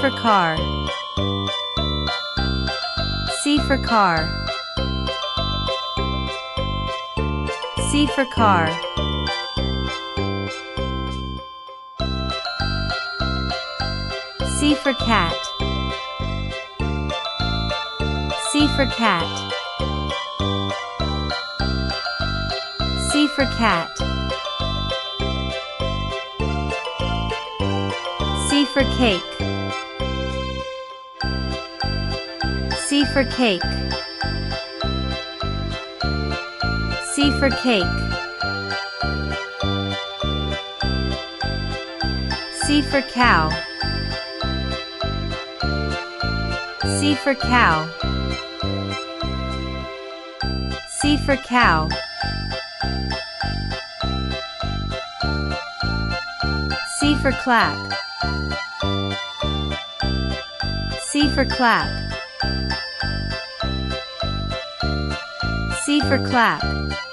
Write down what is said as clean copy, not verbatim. for car. C for car. C for car. C for cat. C for cat. C for cat. C for cake. C for cake. C for cake. C for cow. C for cow. C for cow. C for clap. C for clap. C for clap.